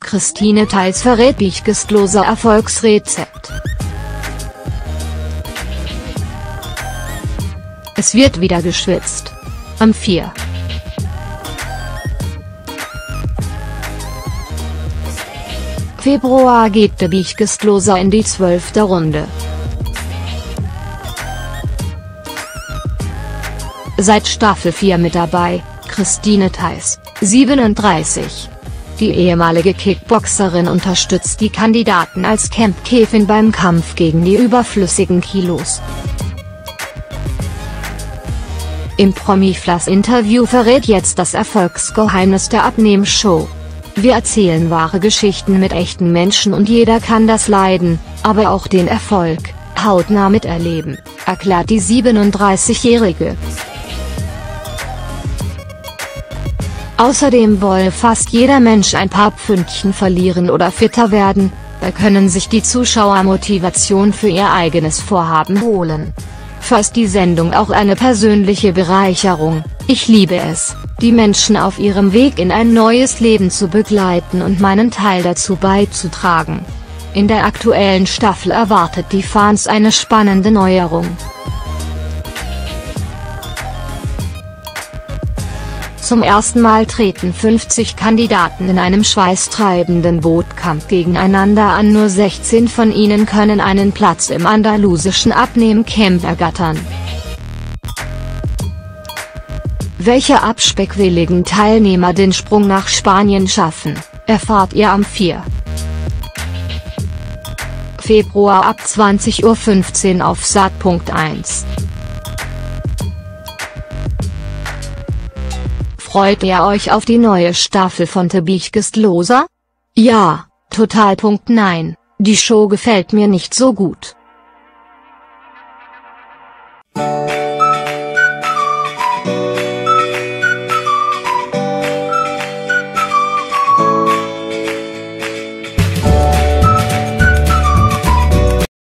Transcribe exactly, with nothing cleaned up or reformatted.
Christine Theiss verrät Biggest Loser Erfolgsrezept. Es wird wieder geschwitzt. Am vier. Februar geht der Biggest Loser in die zwölfte Runde. Seit Staffel vier mit dabei, Christine Theiss, siebenunddreißig. Die ehemalige Kickboxerin unterstützt die Kandidaten als Kämpfchefin beim Kampf gegen die überflüssigen Kilos. Im Promiflass-Interview verrät jetzt das Erfolgsgeheimnis der Abnehmshow. Wir erzählen wahre Geschichten mit echten Menschen und jeder kann das Leiden, aber auch den Erfolg, hautnah miterleben, erklärt die siebenunddreißigjährige. Außerdem wolle fast jeder Mensch ein paar Pfündchen verlieren oder fitter werden, da können sich die Zuschauer Motivation für ihr eigenes Vorhaben holen. Für ist die Sendung auch eine persönliche Bereicherung, ich liebe es, die Menschen auf ihrem Weg in ein neues Leben zu begleiten und meinen Teil dazu beizutragen. In der aktuellen Staffel erwartet die Fans eine spannende Neuerung. Zum ersten Mal treten fünfzig Kandidaten in einem schweißtreibenden Bootkampf gegeneinander an, nur sechzehn von ihnen können einen Platz im andalusischen Abnehmcamp ergattern. Welche abspeckwilligen Teilnehmer den Sprung nach Spanien schaffen, erfahrt ihr am vier. Februar ab zwanzig Uhr fünfzehn auf Sat Punkt eins. Freut ihr euch auf die neue Staffel von The Biggest Loser? Ja, total. Nein, die Show gefällt mir nicht so gut.